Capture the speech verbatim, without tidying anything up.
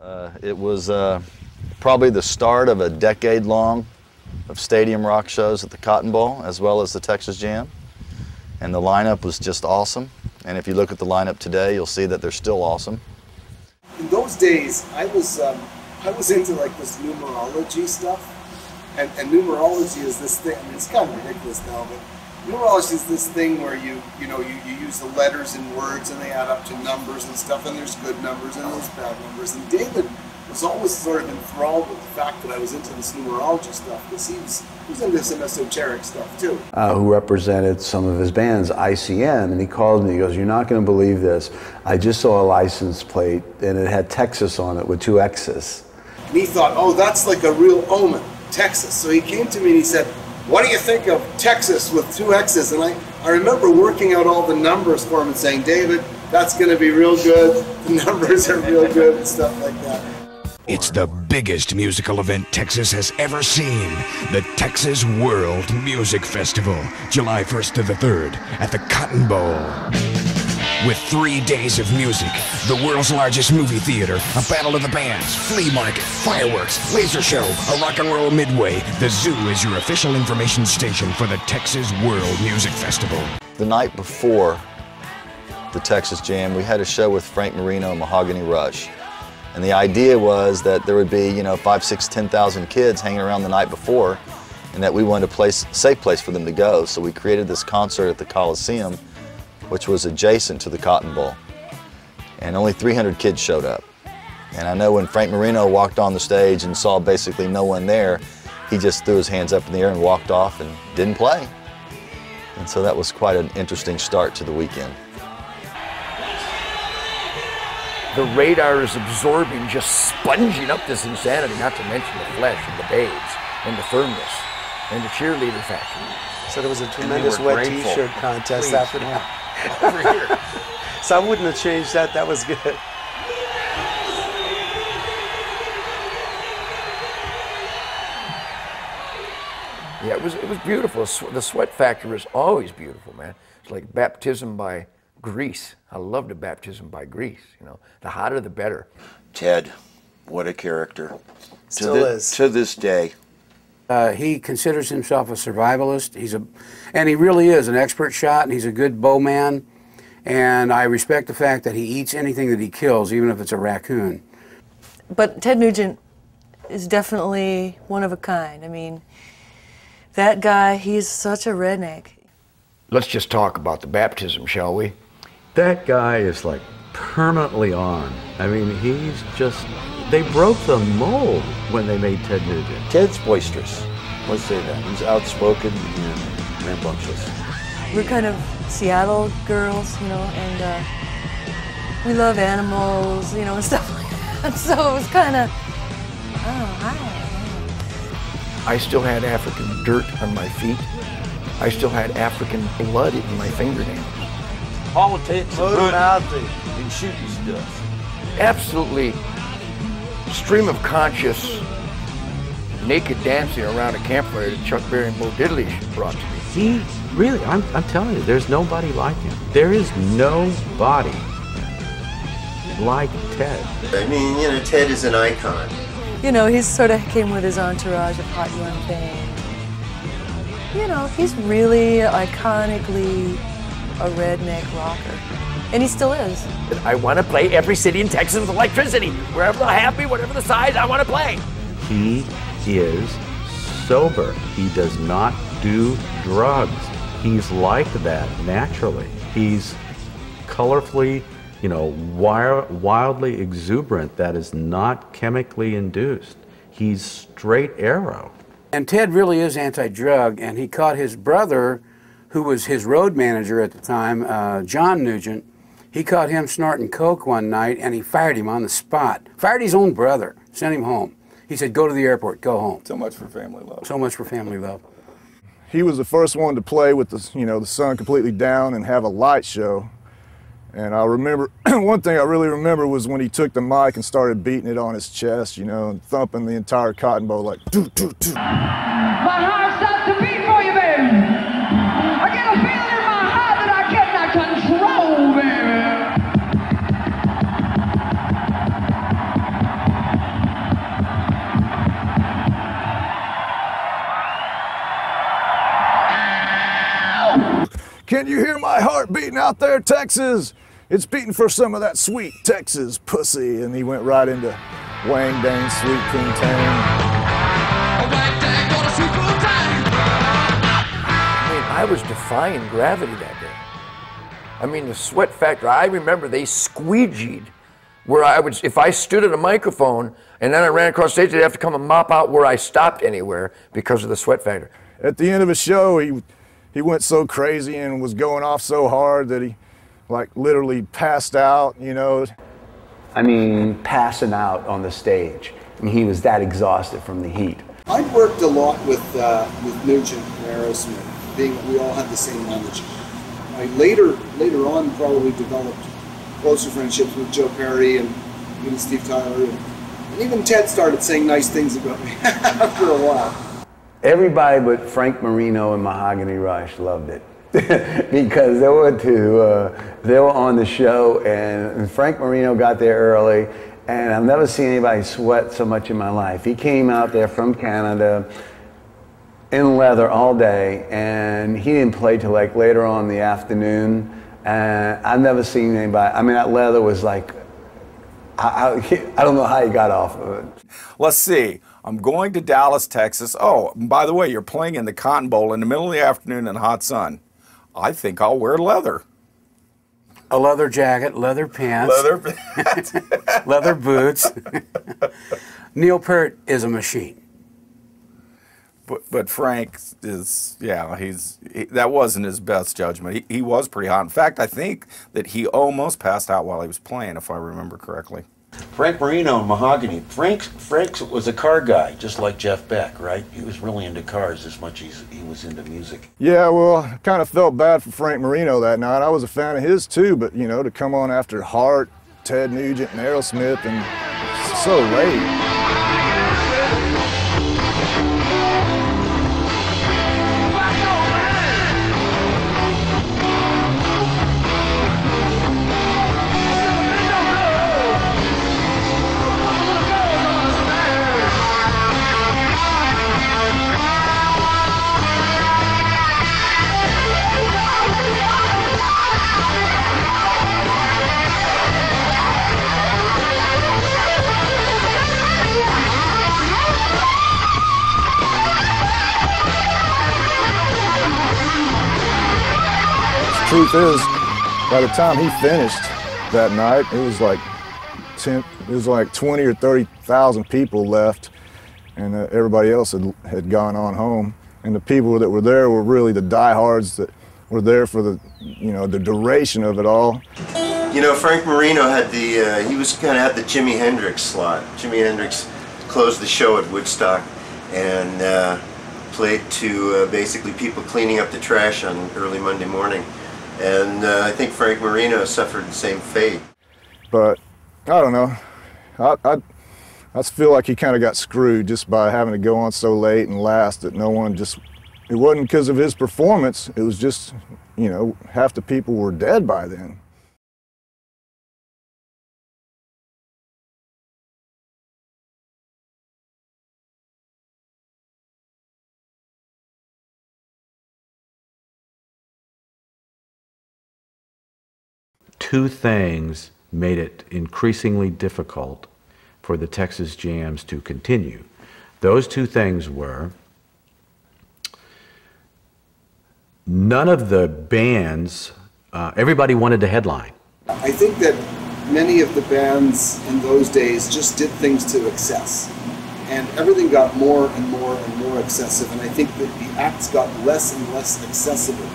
Uh, it was uh, probably the start of a decade long of stadium rock shows at the Cotton Bowl as well as the Texas Jam. And the lineup was just awesome. And if you look at the lineup today, you'll see that they're still awesome. In those days, I was, um, I was into like this numerology stuff. And, and numerology is this thing, I mean, it's kind of ridiculous now, but numerology is this thing where you, you know, you, you use the letters and words and they add up to numbers and stuff, and there's good numbers and there's bad numbers. And David was always sort of enthralled with the fact that I was into this numerology stuff, because he was, he was into some esoteric stuff too. Uh, who represented some of his bands, I C M, and he called me, he goes, "You're not going to believe this. I just saw a license plate and it had Texas on it with two X's." And he thought, oh, that's like a real omen. Texas. So he came to me and he said, "What do you think of Texas with two X's?" And I, I remember working out all the numbers for him and saying, "David, that's going to be real good. The numbers are real good," and stuff like that. It's the biggest musical event Texas has ever seen, the Texas World Music Festival, July first to the third at the Cotton Bowl. With three days of music, the world's largest movie theater, a battle of the bands, flea market, fireworks, laser show, a rock and roll midway, the zoo is your official information station for the Texas World Music Festival. The night before the Texas Jam, we had a show with Frank Marino and Mahogany Rush. And the idea was that there would be, you know, five, six, ten thousand kids hanging around the night before, and that we wanted a place, safe place for them to go. So we created this concert at the Coliseum, which was adjacent to the Cotton Bowl. And only three hundred kids showed up. And I know when Frank Marino walked on the stage and saw basically no one there, he just threw his hands up in the air and walked off and didn't play. And so that was quite an interesting start to the weekend. The radar is absorbing, just sponging up this insanity, not to mention the flesh and the babes and the firmness and the cheerleader factor. So there was a tremendous wet t-shirt contest after that. Over here. So I wouldn't have changed that. That was good. Yeah, it was it was beautiful. The sweat factor is always beautiful, man. It's like baptism by grease. I love the baptism by grease. You know, the hotter the better. Ted, what a character. Still to the, is to this day. Uh, he considers himself a survivalist. He's a, and he really is an expert shot, and he's a good bowman. And I respect the fact that he eats anything that he kills, even if it's a raccoon. But Ted Nugent is definitely one of a kind. I mean, that guy, he's such a redneck. Let's just talk about the baptism, shall we? That guy is like permanently on. I mean, he's just... They broke the mold when they made Ted Nugent. Ted's boisterous. Let's say that. He's outspoken and rambunctious. We're kind of Seattle girls, you know, and uh, we love animals, you know, and stuff like that. So it was kind of, oh, hi. I still had African dirt on my feet. I still had African blood in my fingernails. Politics, loading out and shooting stuff. Absolutely. Stream of conscious naked dancing around a campfire that Chuck Berry and Bo Diddley brought to me. He really, I'm, I'm telling you, there's nobody like him. There is nobody like Ted. I mean, you know, Ted is an icon. You know, he sort of came with his entourage of hot young fame. You know, he's really iconically a redneck rocker. And he still is. I want to play every city in Texas with electricity. Wherever I have me, whatever the size, I want to play. He is sober. He does not do drugs. He's like that naturally. He's colorfully, you know, wildly exuberant. That is not chemically induced. He's straight arrow. And Ted really is anti-drug, and he caught his brother, who was his road manager at the time, uh, John Nugent. He caught him snorting coke one night, and he fired him on the spot. Fired his own brother, sent him home. He said, "Go to the airport, go home." So much for family love. So much for family love. He was the first one to play with the, you know, the sun completely down and have a light show. And I remember, one thing I really remember was when he took the mic and started beating it on his chest, you know, and thumping the entire Cotton Bowl like, doo, doo, doo. My heart's up to beat for you, baby. I get a feeling in my heart that I cannot control, baby. Can you hear my heart beating out there, Texas? It's beating for some of that sweet Texas pussy. And he went right into Wang Bang Sweet King Tang. I mean, I was defying gravity that day. I mean, the sweat factor. I remember they squeegeed where I would, if I stood at a microphone and then I ran across stage, they'd have to come and mop out where I stopped anywhere because of the sweat factor. At the end of a show, he, he went so crazy and was going off so hard that he, like, literally passed out, you know. I mean, passing out on the stage. I mean, he was that exhausted from the heat. I'd worked a lot with, uh, with Nugent and Aerosmith, being that we all had the same knowledge. I later, later on probably developed closer friendships with Joe Perry and even Steve Tyler. And even Ted started saying nice things about me after a while. Everybody but Frank Marino and Mahogany Rush loved it because they were two, uh, they were on the show, and Frank Marino got there early, and I've never seen anybody sweat so much in my life. He came out there from Canada in leather all day, and he didn't play till like later on in the afternoon, and I've never seen anybody, I mean, that leather was like, I, I, I don't know how he got off of it. Let's see. I'm going to Dallas, Texas. Oh, and by the way, you're playing in the Cotton Bowl in the middle of the afternoon in the hot sun. I think I'll wear leather. A leather jacket, leather pants. Leather pants. Leather boots. Neil Peart is a machine. But, but Frank is, yeah, he's he, that wasn't his best judgment. He, he was pretty hot. In fact, I think that he almost passed out while he was playing, if I remember correctly. Frank Marino and Mahogany. Frank Frank was a car guy, just like Jeff Beck, right? He was really into cars as much as he was into music. Yeah, well, I kind of felt bad for Frank Marino that night. I was a fan of his too, but, you know, to come on after Heart, Ted Nugent, and Aerosmith, and it's so late. Truth is, by the time he finished that night, it was like ten, it was like twenty or thirty thousand people left, and uh, everybody else had had gone on home. And the people that were there were really the diehards that were there for the, you know, the duration of it all. You know, Frank Marino had the uh, he was kind of had the Jimi Hendrix slot. Jimi Hendrix closed the show at Woodstock, and uh, played to uh, basically people cleaning up the trash on early Monday morning. And uh, I think Frank Marino suffered the same fate. But I don't know. I, I, I feel like he kind of got screwed just by having to go on so late and last that no one just, it wasn't because of his performance. It was just, you know, half the people were dead by then. Two things made it increasingly difficult for the Texas jams to continue. Those two things were none of the bands, uh, everybody wanted to headline. I think that many of the bands in those days just did things to excess. And everything got more and more and more excessive. And I think that the acts got less and less accessible.